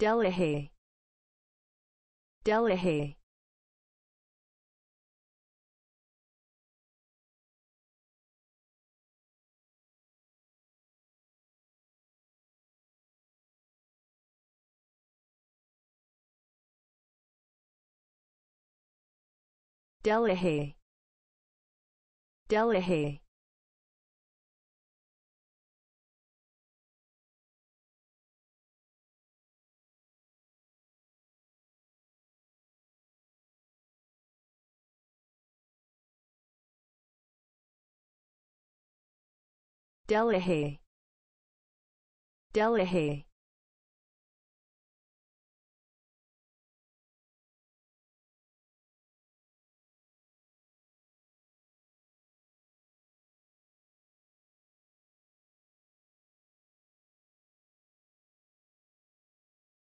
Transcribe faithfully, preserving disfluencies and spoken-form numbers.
Delahaye, Delahaye. Delahaye, Delahaye. Delahaye, Delahaye.